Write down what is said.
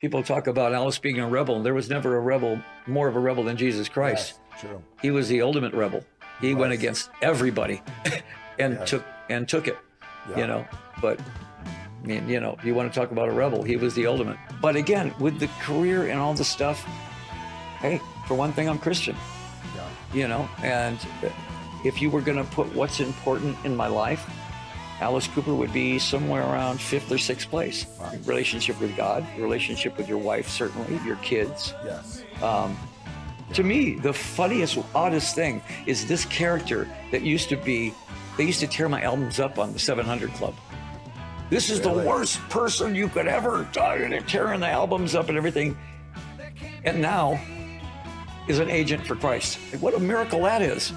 People talk about Alice being a rebel. There was never a rebel, more of a rebel than Jesus Christ. Yes, true. He was the ultimate rebel. He went against everybody and took it, you know. But, I mean, you know, you want to talk about a rebel, he was the ultimate. But again, with the career and all the stuff, hey, for one thing, I'm Christian, you know. And if you were going to put what's important in my life, Alice Cooper would be somewhere around 5th or 6th place. Right. Relationship with God, relationship with your wife, certainly, your kids. Yes. To me, the funniest, oddest thing is this character that used to be, they used to tear my albums up on the 700 Club. This is the worst person you could ever talk to, tearing the albums up and everything. And now is an agent for Christ. What a miracle that is.